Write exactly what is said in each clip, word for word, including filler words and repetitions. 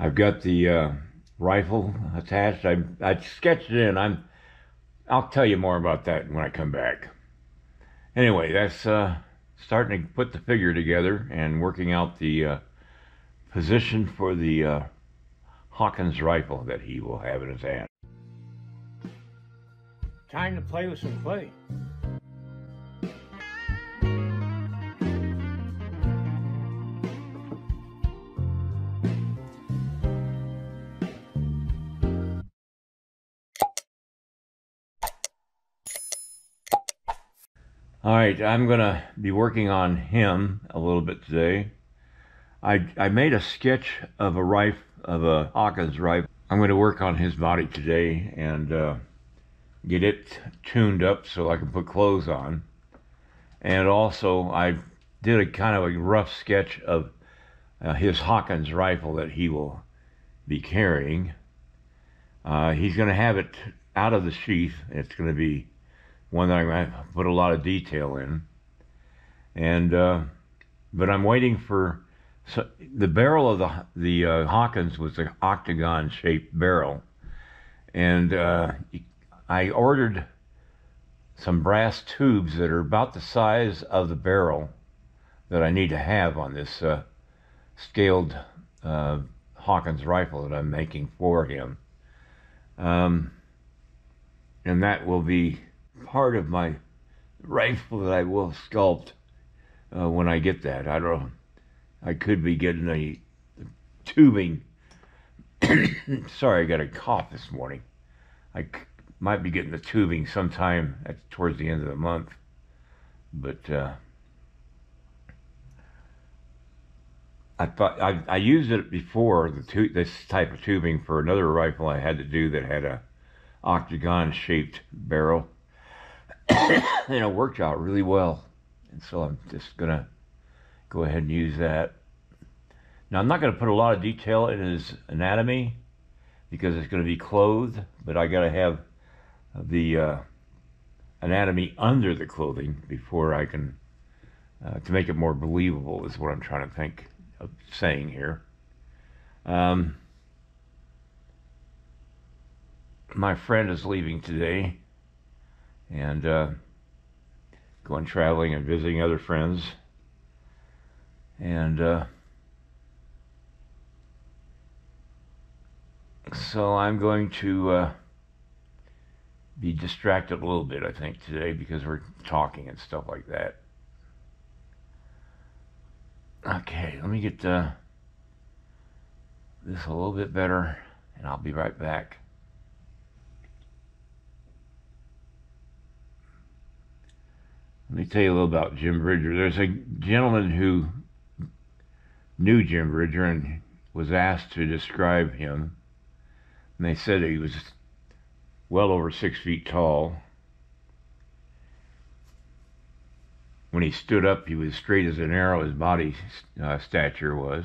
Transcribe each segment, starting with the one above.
I've got the uh, rifle attached. I, I sketched it in. I'm, I'll tell you more about that when I come back. Anyway, that's uh, starting to put the figure together and working out the uh, position for the uh, Hawkins rifle that he will have in his hand. Time to play with some clay. All right, I'm going to be working on him a little bit today. I, I made a sketch of a rifle, of a Hawkins rifle. I'm going to work on his body today and uh, get it tuned up so I can put clothes on. And also, I did a kind of a rough sketch of uh, his Hawkins rifle that he will be carrying. Uh, he's going to have it out of the sheath. It's going to be one that I'm going to put a lot of detail in. And, uh, but I'm waiting for, so the barrel of the, the uh, Hawkins was an octagon shaped barrel. And uh, I ordered some brass tubes that are about the size of the barrel that I need to have on this uh, scaled uh, Hawkins rifle that I'm making for him. Um, and that will be part of my rifle that I will sculpt uh, when I get that. I don't know. I could be getting a tubing. Sorry, I got a cough this morning. I might be getting the tubing sometime at, towards the end of the month. But uh, I thought I, I used it before, the tu this type of tubing, for another rifle I had to do that had a octagon-shaped barrel. And it worked out really well, and so I'm just gonna go ahead and use that. Now I'm not gonna put a lot of detail in his anatomy because it's gonna be clothed, but I gotta have the uh, anatomy under the clothing before I can uh, to make it more believable is what I'm trying to think of saying here. Um, my friend is leaving today and uh, going traveling and visiting other friends, and uh, so I'm going to uh, be distracted a little bit, I think, today, because we're talking and stuff like that. Okay, let me get uh, this a little bit better and I'll be right back. Let me tell you a little about Jim Bridger. There's a gentleman who knew Jim Bridger and was asked to describe him. And they said he was well over six feet tall. When he stood up, he was straight as an arrow, his body uh, stature was.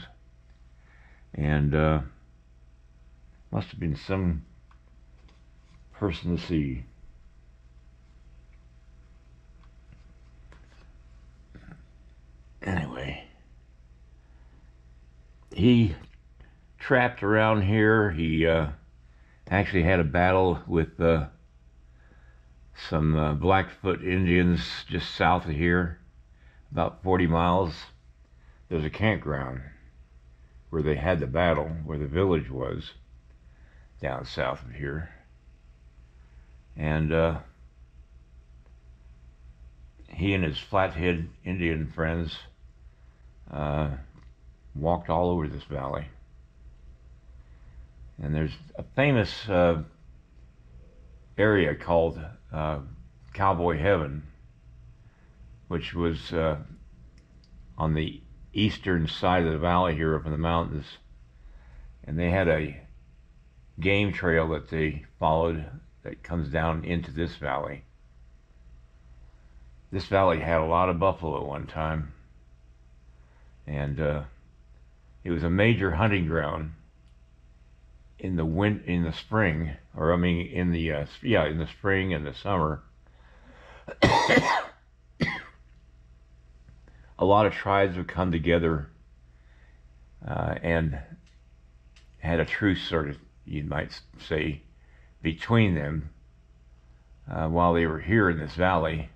And uh, must have been some person to see. Anyway, he trapped around here. He uh, actually had a battle with uh, some uh, Blackfoot Indians just south of here, about forty miles. There's a campground where they had the battle, where the village was, down south of here. And uh, he and his Flathead Indian friends Uh, walked all over this valley. And there's a famous uh, area called uh, Cowboy Heaven, which was uh, on the eastern side of the valley here up in the mountains. And they had a game trail that they followed that comes down into this valley. This valley had a lot of buffalo at one time. And uh, it was a major hunting ground in the win in the spring, or I mean, in the uh, yeah, in the spring and the summer. A lot of tribes would come together uh, and had a truce, sort of, you might say, between them uh, while they were here in this valley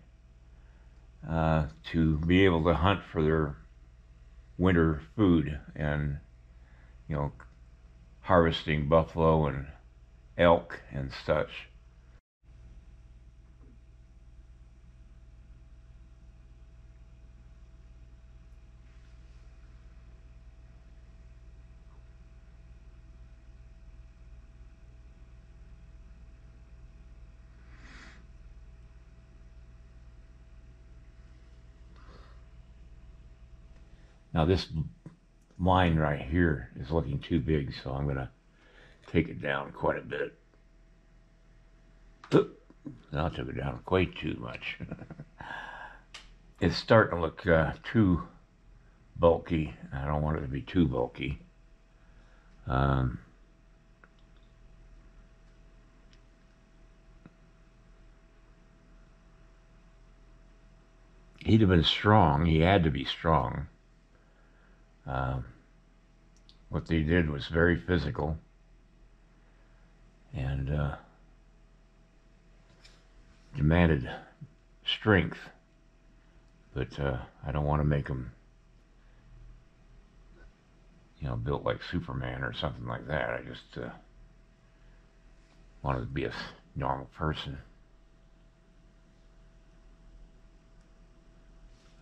uh, to be able to hunt for their winter food and, you know, harvesting buffalo and elk and such. Now this line right here is looking too big, so I'm going to take it down quite a bit. Oop, I took it down quite too much. It's starting to look uh, too bulky. I don't want it to be too bulky. Um, he'd have been strong. He had to be strong. Um, what they did was very physical, and uh, demanded strength, but uh, I don't want to make them, you know, built like Superman or something like that. I just uh, wanted to be a normal person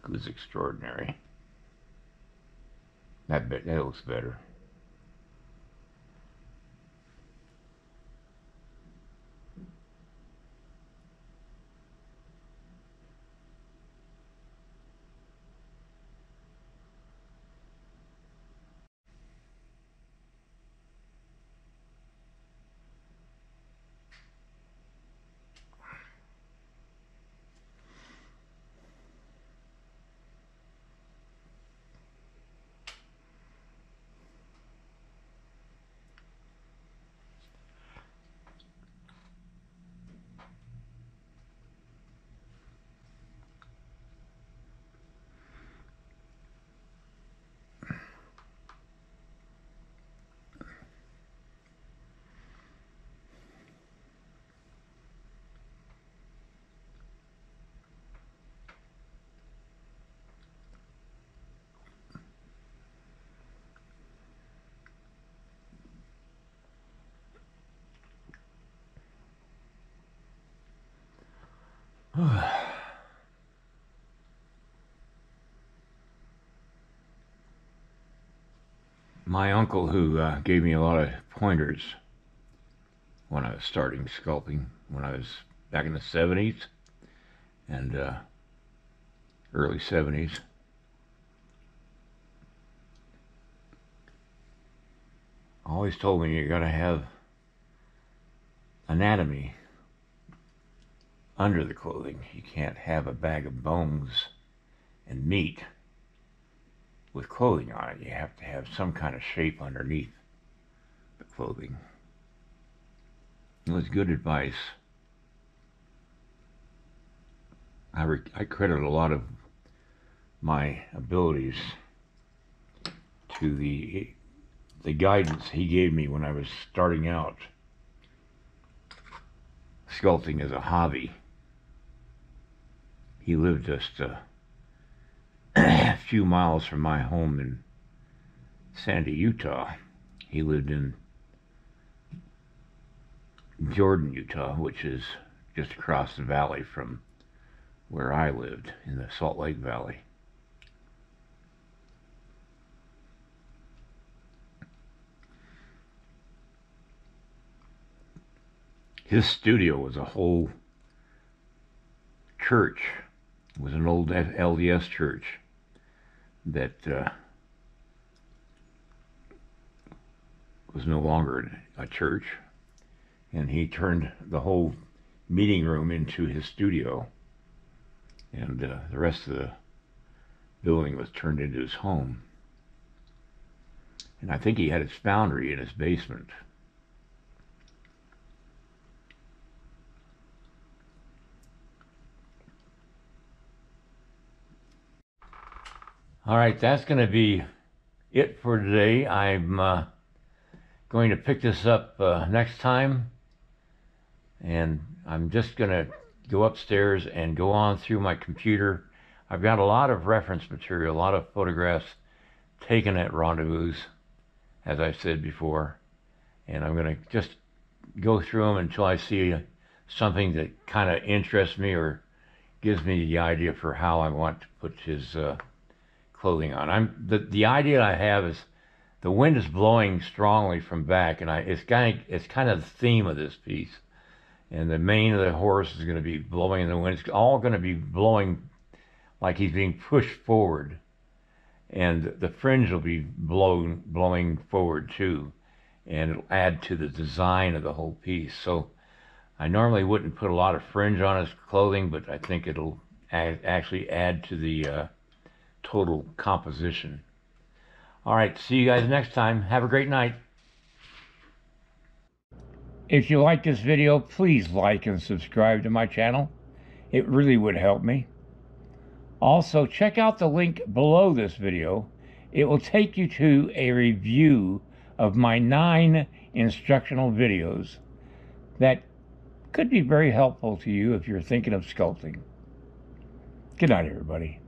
who's extraordinary. That, bit, that looks better. My uncle, who uh, gave me a lot of pointers when I was starting sculpting, when I was back in the seventies and uh, early seventies, always told me you gotta have anatomy under the clothing. You can't have a bag of bones and meat with clothing on it. You have to have some kind of shape underneath the clothing. It was good advice. I, re I credit a lot of my abilities to the, the guidance he gave me when I was starting out sculpting as a hobby. He lived just a a few miles from my home in Sandy, Utah. He lived in Jordan, Utah, which is just across the valley from where I lived in the Salt Lake Valley. His studio was a whole church. It was an old L D S church that uh, was no longer a church, and he turned the whole meeting room into his studio, and uh, the rest of the building was turned into his home. And I think he had his foundry in his basement. All right, that's going to be it for today. I'm uh, going to pick this up uh, next time, and I'm just going to go upstairs and go on through my computer. I've got a lot of reference material, a lot of photographs taken at rendezvous, as I said before, and I'm going to just go through them until I see something that kind of interests me or gives me the idea for how I want to put his uh, clothing on. I'm the the idea I have is the wind is blowing strongly from back, and I it's kind of, it's kind of the theme of this piece, and the mane of the horse is going to be blowing in the wind. It's all going to be blowing like he's being pushed forward, and the fringe will be blown blowing forward too, and it'll add to the design of the whole piece. So I normally wouldn't put a lot of fringe on his clothing, but I think it'll add, actually add to the uh, total composition. All right, see you guys next time. Have a great night. If you like this video, please like and subscribe to my channel. It really would help me. Also, check out the link below this video. It will take you to a review of my nine instructional videos that could be very helpful to you if you're thinking of sculpting. Good night, everybody.